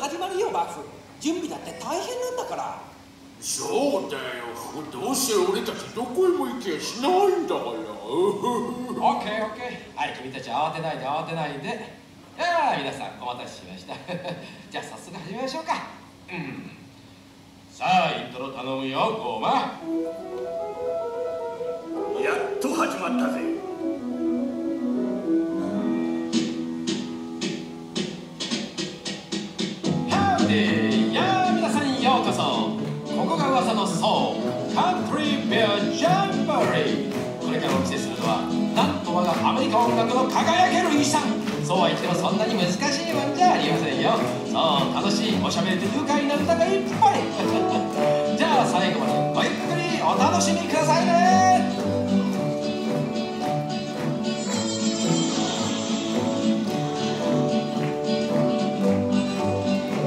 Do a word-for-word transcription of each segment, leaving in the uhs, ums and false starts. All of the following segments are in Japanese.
始まるよ、バフ。準備だって大変なんだから。そうだよ、どうせ俺たちどこへも行けやしないんだから。オッケーオッケー。はい、君たち慌てないで慌てないで。いやあ、皆さんお待たせしました。じゃあ早速始めましょうか。うん、さあイントロ頼むよ、ゴーマン。やっと始まったぜ。Country Bear Jamboree。 これからお見せするのはなんと我がアメリカ音楽の輝ける遺産。そうは言ってもそんなに難しいもんじゃありませんよ。そう、楽しいおしゃべりで愉快な歌がいっぱい。じゃあ最後までごゆっくりお楽しみくださいね。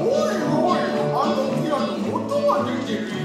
おいおい、あのピアノ音が出てるよ。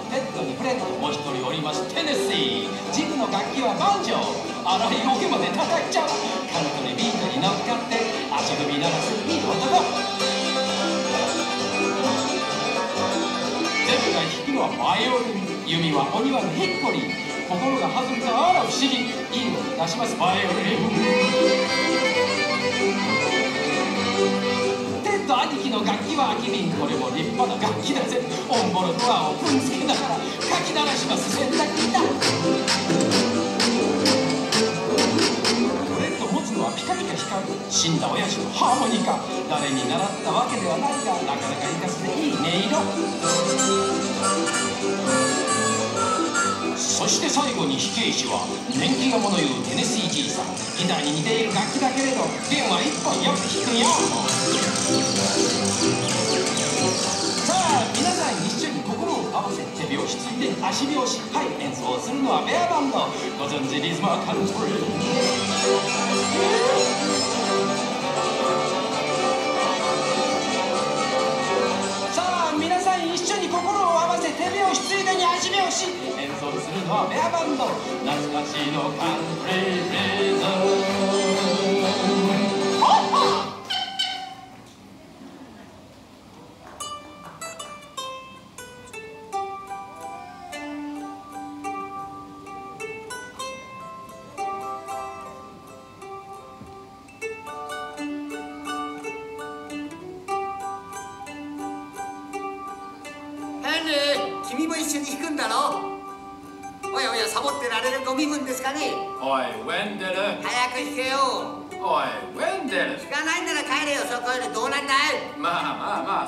テッドにフレッド、もう一人おりますテネシー。ジグの楽器はバンジョー。荒いボケまで叩いちゃう。カントリービートに乗っかって足踏み鳴らすいい男。ジェンが弾くのはバイオリン、弓はお庭のヒッコリー。心が弾むとあら不思議、いい音出しますバイオリン。兄貴の楽器は空き瓶、これも立派な楽器だぜ。オンボロドアを踏んづけながらかき鳴らします。洗濯機だ。ブレッド持つのはピカピカ光る死んだ親父のハーモニカ。誰に習ったわけではないが、なかなか生かすでいい音色。そして最後に弾け石は年季が物言うテネシーじいさん。ギターに似ている楽器だけれど弦は一本よく弾くよ。さあ皆さん一緒に心を合わせ手拍子ついて足拍子。はい、演奏するのはベアバンド。ご存知リズムはカントリー。さあ皆さん一緒に心を合わせ手拍子ついでに足拍子。演奏するのはベアバンド。懐かしいのカントリーリズム。君も一緒に弾くんだろう。おやおや、サボってられるご身分ですかね。おい、ウェンデル。早く弾けよ。おい、ウェンデル。弾かないなら帰れよ、そこよりどうなんだい。ま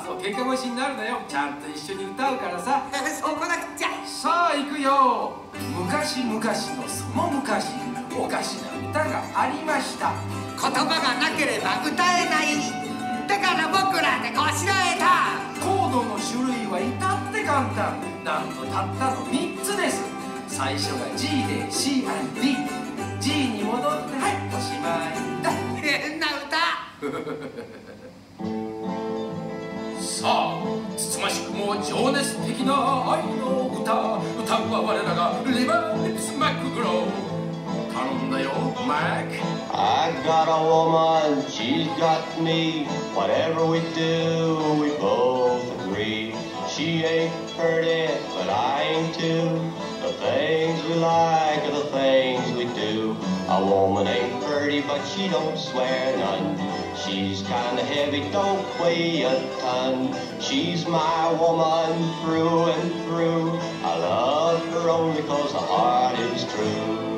あまあまあ、そう、喧嘩腰になるなよ。ちゃんと一緒に歌うからさ。そうこなくっちゃ。さあ、行くよ。昔々のその昔、おかしな歌がありました。言葉がなければ歌えない。だから僕らでこしらえた。コードの種類は至って簡単。なんとたったのみっつです。最初が G で C and D。 G に戻って、はい、おしまいだ。変な歌。さあつつましくも情熱的な愛の歌。歌うは我らがリバー・リップス・マックグロー。頼んだよ、マック。 I got a woman, she's got me. Whatever we do, we both agree. She ain't pretty, but I ain't too. The things we like are the things we do. A woman ain't pretty, but she don't swear none. She's kinda heavy, don't weigh a ton. She's my woman through and through. I love her only 'cause the heart is true.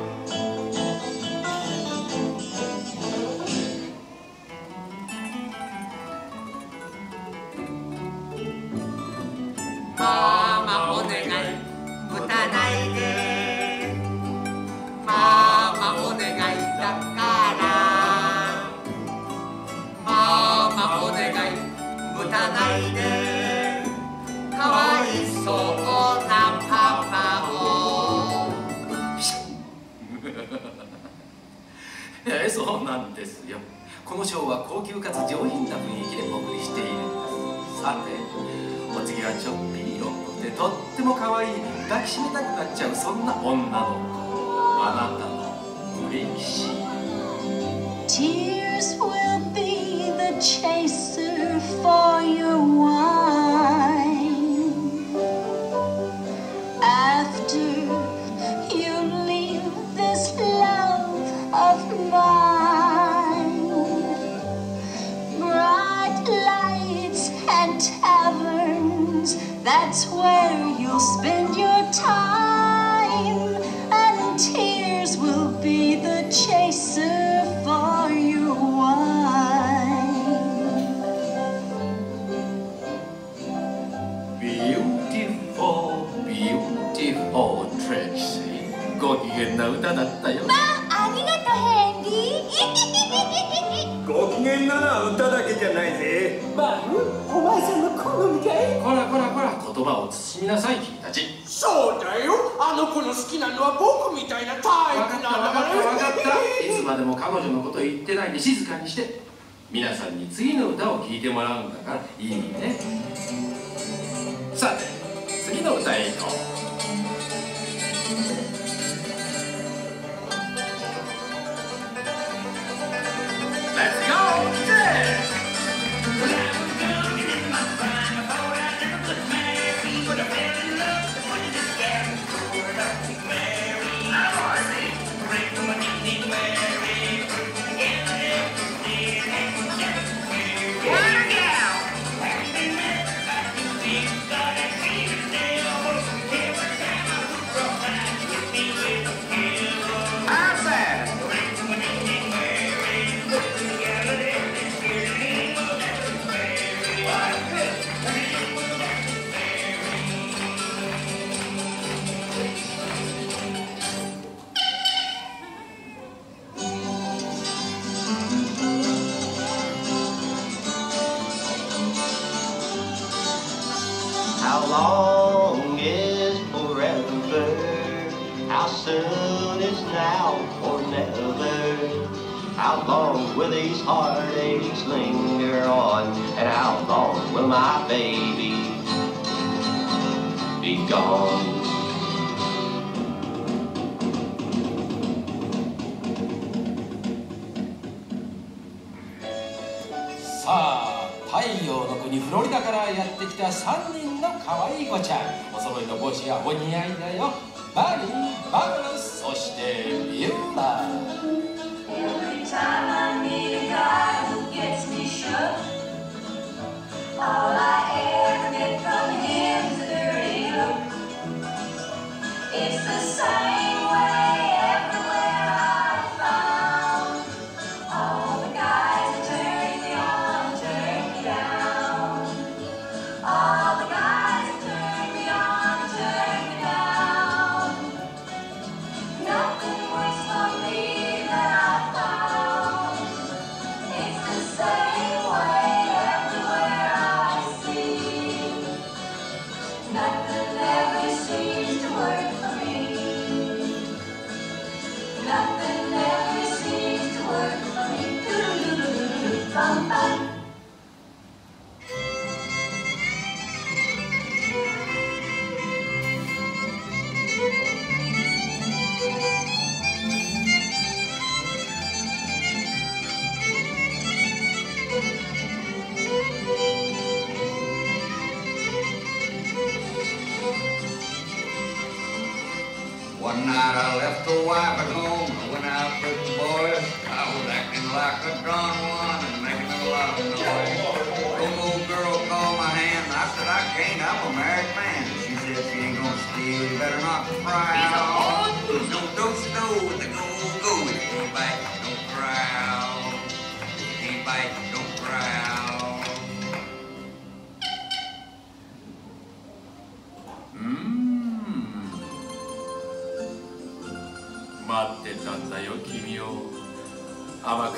ママお願い、歌ない。たないでかわいそうなパパをそうなんですよ。このショーは高級かつ上品な雰囲気でお送りしているんです。さてお次はちょっぴりロックでとってもかわいい抱きしめたくなっちゃうそんな女の子、あなたの嬉しい Tears will be the chaser for your wine. After you leave this love of mine, bright lights and taverns, that's where you'll spend your time, and tears will be the chaser.ご機嫌な歌だったよ。まあ、ありがとうヘンリー。ご機嫌なのは歌だけじゃないぜ。まあ、お前さんの好みかい。こらこらこら、言葉を慎みなさい君たち。そうだよ、あの子の好きなのは僕みたいなタイプなんだから。分かった分かった分かったいつまでも彼女のこと言ってないで静かにして、皆さんに次の歌を聴いてもらうんだからいいね。さて次の歌へ行こう。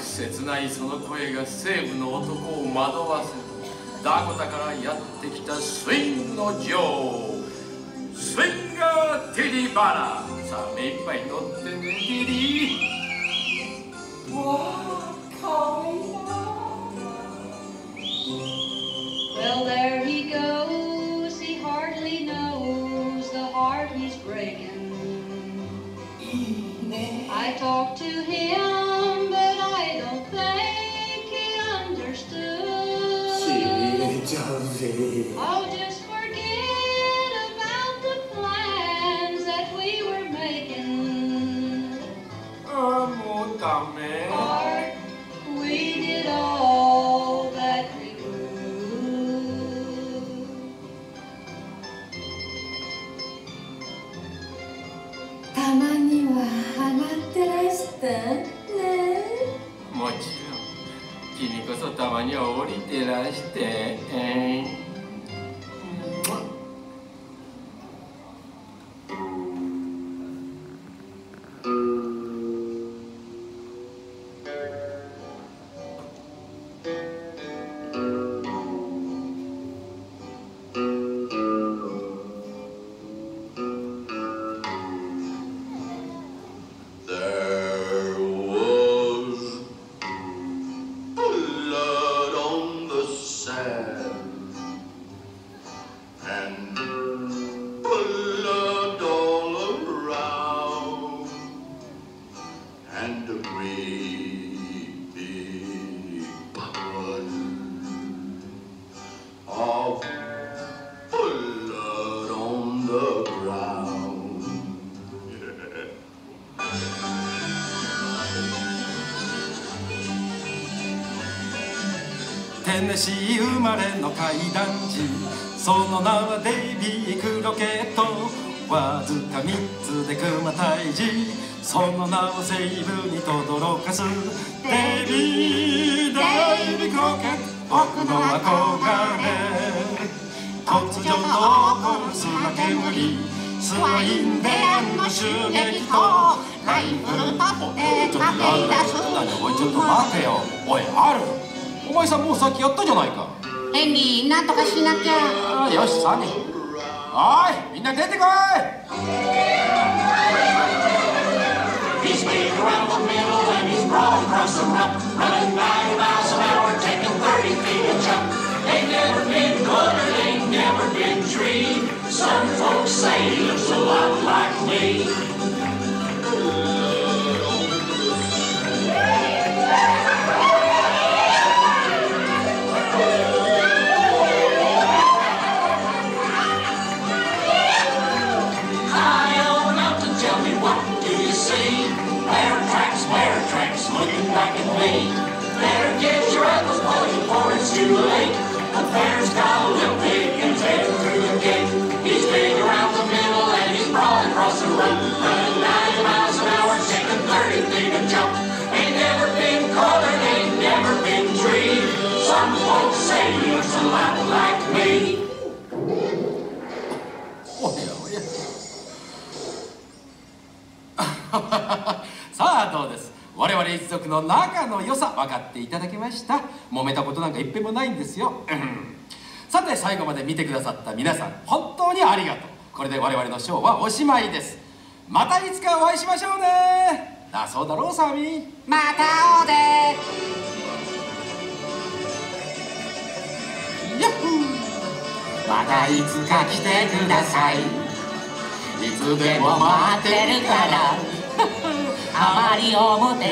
切ないその声が西部の男を惑わせダコタからやってきたスイングの女王スインガーテディバナ。さあ目いっぱい乗ってねテディ。わあかわいいな。 Well there he goes, he hardly knows the heart he's breaking. いいね。 I talked to him, but I don't think he understood. ちーちゃんぜ。もちろん君こそたまには降りてらして、えー。テネシー生まれの怪談師、その名はデイビー・クロケット。わずかみっつで熊退治、その名をセイブにとどろかす。デイビー・デイビー・クロケット、僕の憧れ。突如と起こる砂煙、スワインデアンの襲撃とライフル立てかけ出す。おいちょっと待てよ、おいあるお前さんもうさっきやったじゃないか。ヘンリーなんとかしなきゃ。あよしサニー、おいみんな出てこい。さあどうです。我々一族の仲の良さ分かっていただけました。揉めたことなんか一遍もないんですよ、うん、さて最後まで見てくださった皆さん本当にありがとう。これで我々のショーはおしまいです。またいつかお会いしましょうね。だそうだろうサミー。またおでヤッホー。またいつか来てください。いつでも待ってるからあまり表